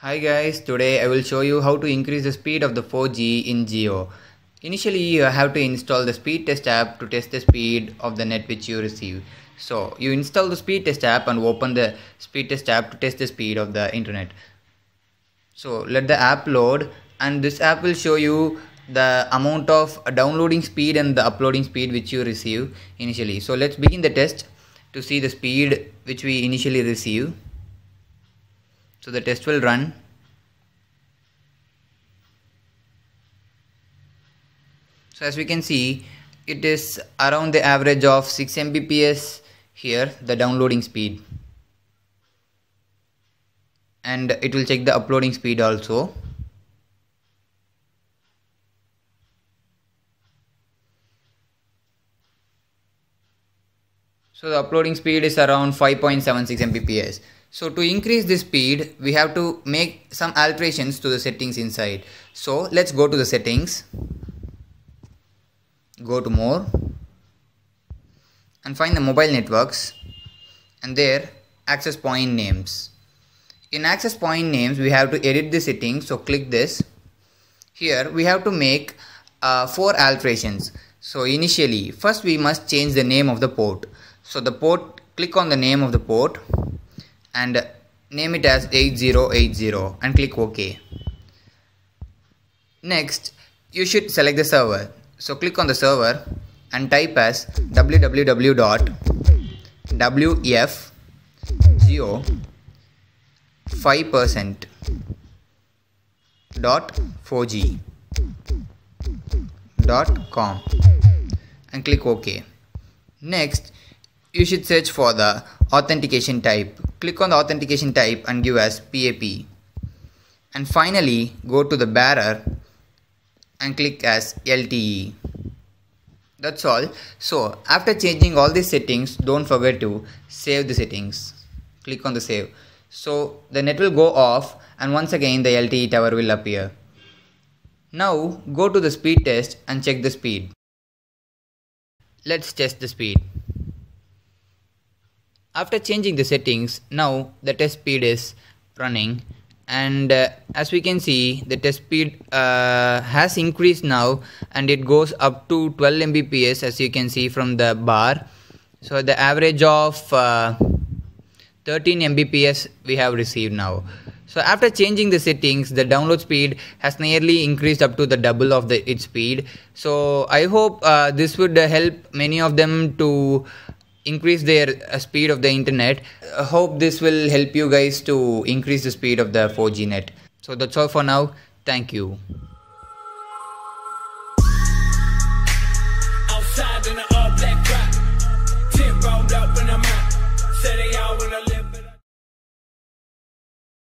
Hi guys, today I will show you how to increase the speed of the 4G in Jio. Initially you have to install the speed test app to test the speed of the net which you receive. So you install the speed test app and open the speed test app to test the speed of the internet. So let the app load, and this app will show you the amount of downloading speed and the uploading speed which you receive initially. So let's begin the test to see the speed which we initially receive. So the test will run. So as we can see, it is around the average of 6 Mbps here, the downloading speed. And it will check the uploading speed also. So the uploading speed is around 5.76 Mbps. So to increase the speed, we have to make some alterations to the settings inside. So let's go to the settings, go to more, and find the mobile networks, and there access point names. In access point names, we have to edit the settings, so click this. Here we have to make 4 alterations. So initially, first we must change the name of the port. So the port, click on the name of the port and name it as 8080 and click OK. Next, you should select the server. So click on the server and type as www.wfgeo5%.4g.com and click OK. Next, you should search for the authentication type. Click on the authentication type and give as PAP. And finally, go to the bearer and click as LTE. That's all. So after changing all these settings, don't forget to save the settings. Click on the save. So the net will go off, and once again the LTE tower will appear. Now go to the speed test and check the speed. Let's test the speed. After changing the settings, now the test speed is running, and as we can see, the test speed has increased now, and it goes up to 12 Mbps as you can see from the bar. So the average of 13 Mbps we have received now. So after changing the settings, the download speed has nearly increased up to the double of its speed. So I hope this would help many of them to increase their speed of the internet. I hope this will help you guys to increase the speed of the 4G net. So that's all for now. Thank you.